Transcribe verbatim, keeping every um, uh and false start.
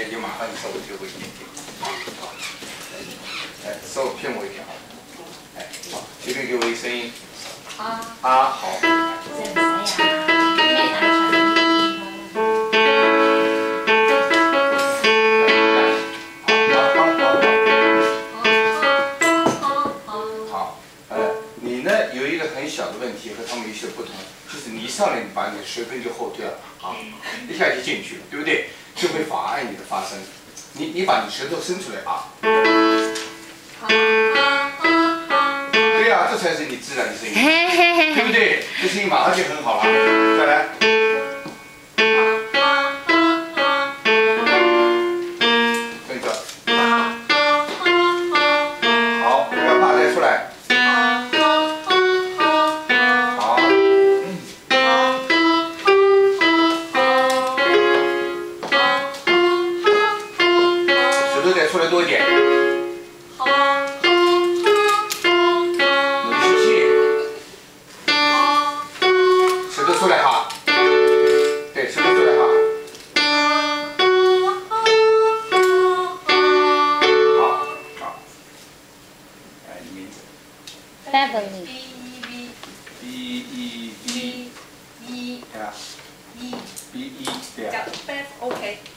哎，就麻烦你稍微给我一点点，好，哎，稍微骗我一点好了，哎，好，随便给我一声音，啊啊，好，这个谁呀？ 上来你把你的舌根就后退了啊，一下就进去了，对不对？就会妨碍你的发声。你你把你舌头伸出来啊，对呀、啊，这才是你自然的声音，对不对？这声音马上就很好了。再来，跟着，好，把大带出来。 Beverly. B E V. B E V. Yeah. B E. Yeah. Bev. Okay.